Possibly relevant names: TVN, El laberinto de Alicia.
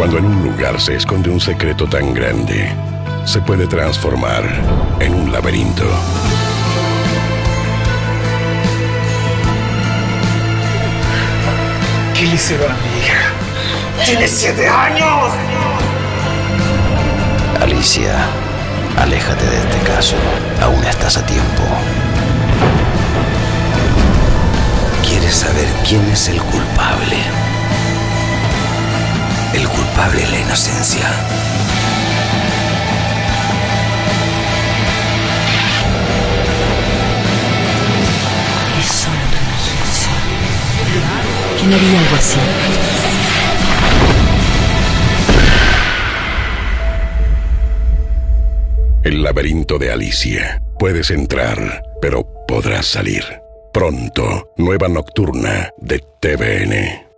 Cuando en un lugar se esconde un secreto tan grande, se puede transformar en un laberinto. ¿Qué le hicieron a mi hija? ¡Tiene 7 años! Alicia, aléjate de este caso. Aún estás a tiempo. ¿Quieres saber quién es el culpable? El culpable es la inocencia. Es solo tu inocencia. ¿Quién haría algo así? El laberinto de Alicia. Puedes entrar, pero podrás salir. Pronto, nueva nocturna de TVN.